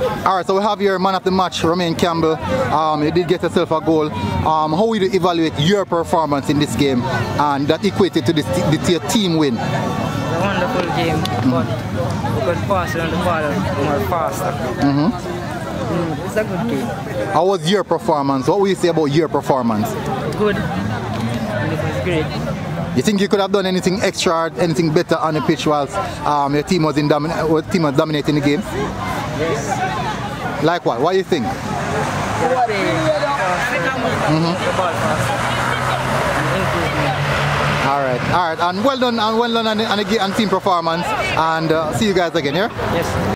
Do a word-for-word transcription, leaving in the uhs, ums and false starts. Alright, so we have your man of the match, Romain Campbell. Um, he did get himself a goal. Um, how would you evaluate your performance in this game and that equated to the team win? A wonderful game, but we could pass it on the ball more faster. Mm-hmm. mm, it's a good game. How was your performance? What would you say about your performance? Good. And it was great. You think you could have done anything extra, anything better on the pitch whilst um, your team was in domi your team was dominating the game? Yes. Like what? What do you think? Mm-hmm. All right, all right, and well done, and well done on the, on the game and team performance, and uh, see you guys again, yeah? Yes.